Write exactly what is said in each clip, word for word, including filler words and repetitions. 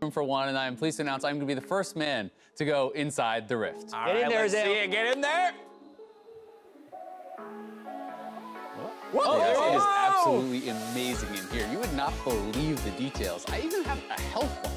Room for one, and I am pleased to announce I'm going to be the first man to go inside the rift. All get right, in there, let's Zale. See it. Get in there. Whoa. Whoa. Yeah, it is absolutely amazing in here. You would not believe the details. I even have a health bar.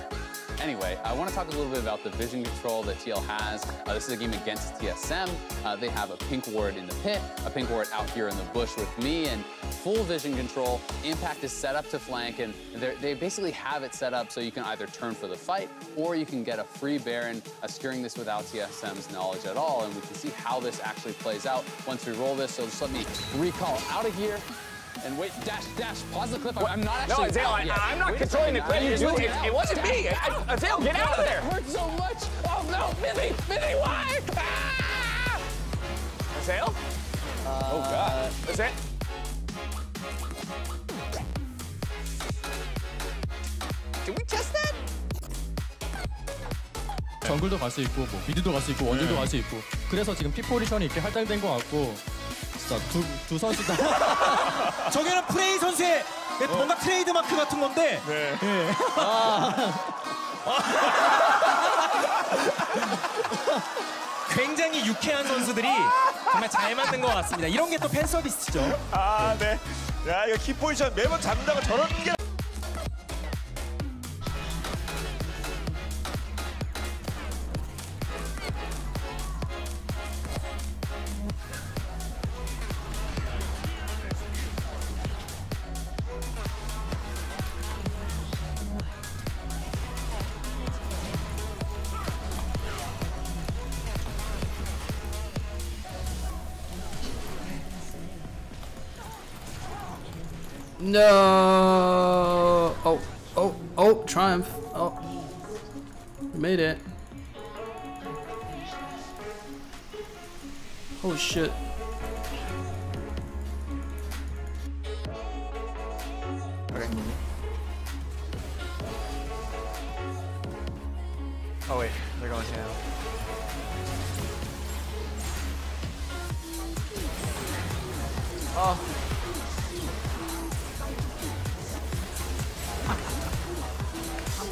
Anyway, I want to talk a little bit about the vision control that T L has. Uh, this is a game against T S M. Uh, they have a pink ward in the pit, a pink ward out here in the bush with me, and full vision control. Impact is set up to flank, and they basically have it set up so you can either turn for the fight or you can get a free Baron, uh, steering this without T S M's knowledge at all. And we can see how this actually plays out once we roll this. So just let me recall out of here. And wait, dash, dash, pause the clip. I'm not actually. No, Azale, I, I'm not wait, controlling the clip. It, it, it wasn't dash, me. I, Azale, get out of there. It hurts so much. Oh, no, Vinny, Vinny, why? Ah! Azale? Uh, oh, God. Azale? Did we test that? 정글도 갈 수 있고, 뭐 미드도 갈 수 있고, 원딜도 갈 수 있고. 그래서 지금 P 포지션이 이렇게 할당된 것 같고. 두, 두 선수 다. 저게는 프레이 선수의 어. 뭔가 트레이드마크 같은 건데. 네. 네. 아. 굉장히 유쾌한 선수들이 정말 잘 맞는 것 같습니다. 이런 게 또 팬 서비스죠. 아, 네. 네. 야, 이거 키포지션 매번 잡는다고 저런 게. No! Oh, oh, oh, triumph. Oh, made it. Holy shit. Okay. Oh, wait, they're going down. Oh.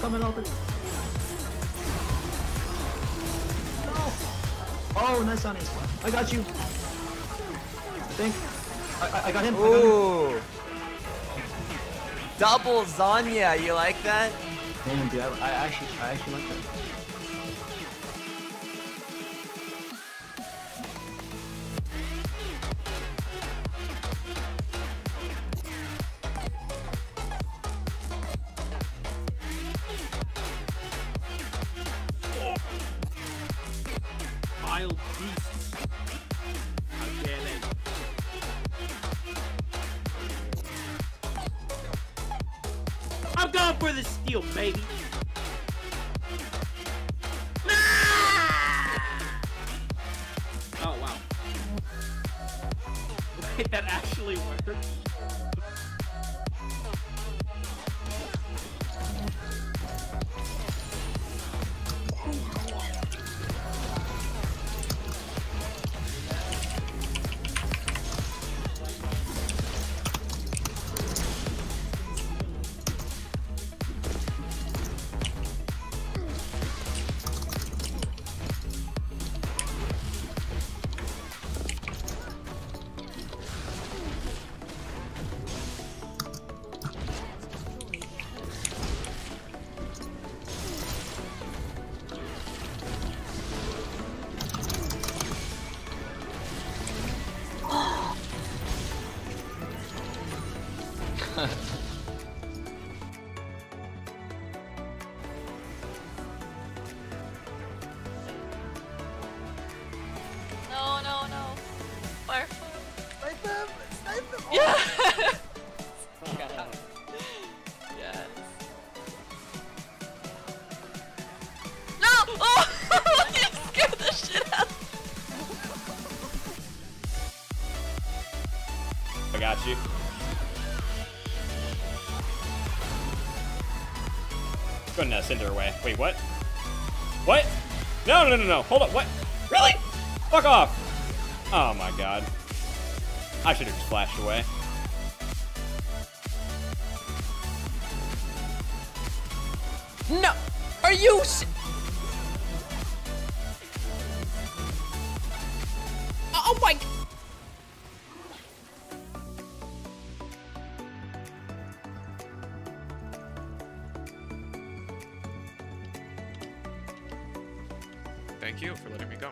Coming open. No. Oh, nice on his. I got you. I think. I, I, I got him. Ooh. Got him. Double Zanya. You like that? Damn, dude. I, I actually, I actually like that. I'm going for the steal, baby. Ah! Oh, wow. Wait, that actually worked. No, no, no. Fire. Snipe them! Snipe them! Yeah! God. Yes. No! Oh! You scared the shit out of me. I got you. Couldn't uh, send her away. Wait, what? What? No, no, no, no. Hold up. What? Really? Fuck off! Oh my god. I should have splashed away. No! Are you s- Oh my- Thank you for letting me go.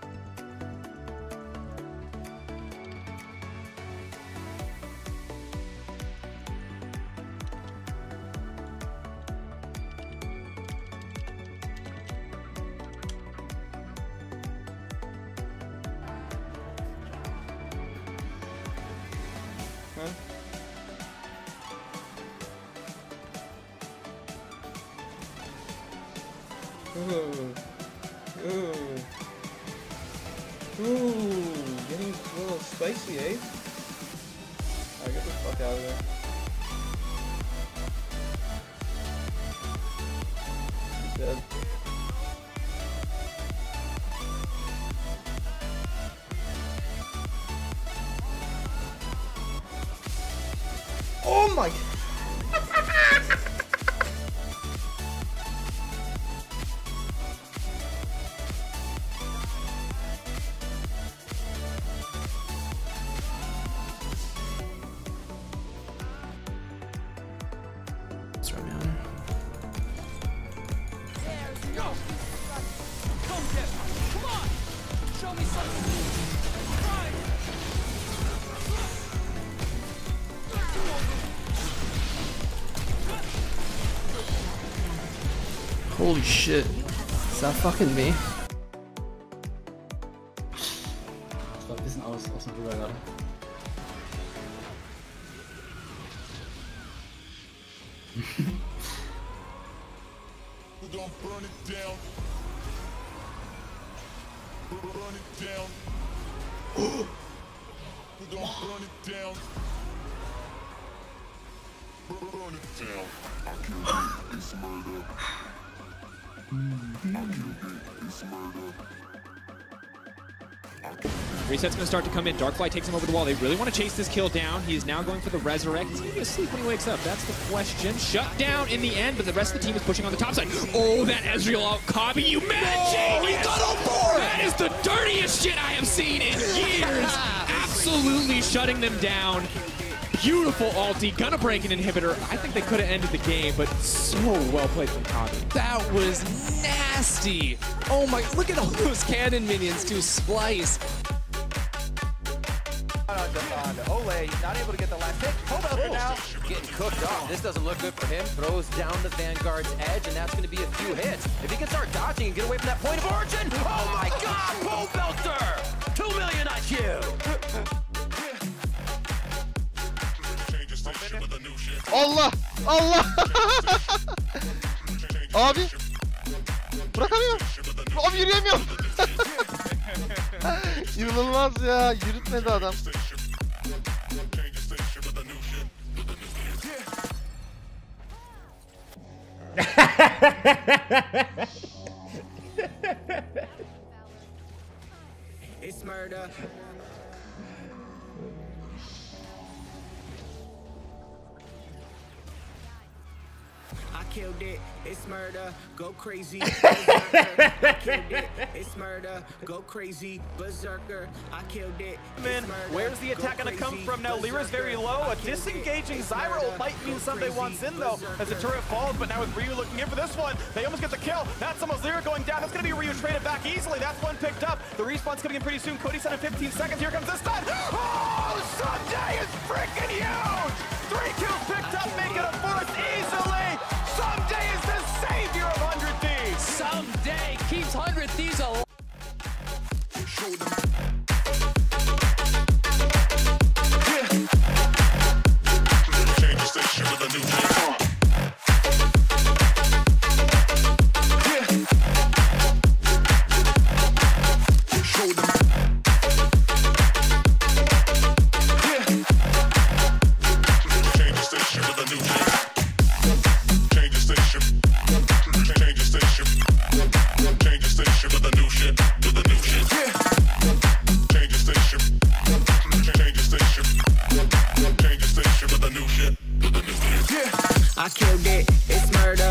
Holy shit, is that fucking me? Ich war ein bisschen aus, aus dem Rüber gerade. Reset's gonna start to come in. Darkfly takes him over the wall. They really want to chase this kill down. He is now going for the resurrect. Is he gonna sleep when he wakes up? That's the question. Shut down in the end, but the rest of the team is pushing on the top side. Oh, that Ezreal out Kabi, you mad genius! He got on board! That is the dirtiest shit I have seen in years! Absolutely shutting them down. Beautiful ulti, gonna break an inhibitor. I think they could have ended the game, but so well played from Cody. That was nasty. Oh my, look at all those cannon minions to splice. Ole, not able to get the last hit. Poeltzer now, getting cooked off. This doesn't look good for him. Throws down the Vanguard's edge, and that's gonna be a few hits. If he can start dodging and get away from that point of origin, oh my god, Poeltzer! Two million I Q! Allah! Allah! Abi! Bırakamıyorum! Abi yürüyemiyorum! İnanılmaz ya! Yürütmedi adam. It's murder. Killed it, it's murder, go crazy, berserker. I killed it, it's murder, go crazy, berserker. I killed it, man. Where's the attack gonna come from now? Lyra's very low. A disengaging Zyro might mean somebody wants in though, as the turret falls. But now with Ryu looking in for this one, they almost get the kill. That's almost Lyra going down. That's gonna be Ryu traded back easily. That's one picked up. The respawn's coming in pretty soon. Cody said in fifteen seconds. Here comes this stun. Oh, Sunday is freaking huge. Three kills picked up, making a fourth easily. Someday is the savior of one hundred Thieves! Someday keeps one hundred Thieves alive! Change the station with a new game. Show them. Change the station with a new game. I killed it, it's murder.